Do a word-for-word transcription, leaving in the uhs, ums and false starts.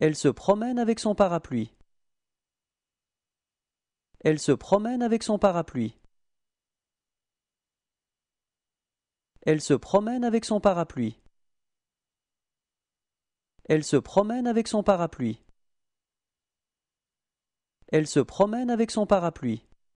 Elle se promène avec son parapluie. Elle se promène avec son parapluie. Elle se promène avec son parapluie. Elle se promène avec son parapluie. Elle se promène avec son parapluie.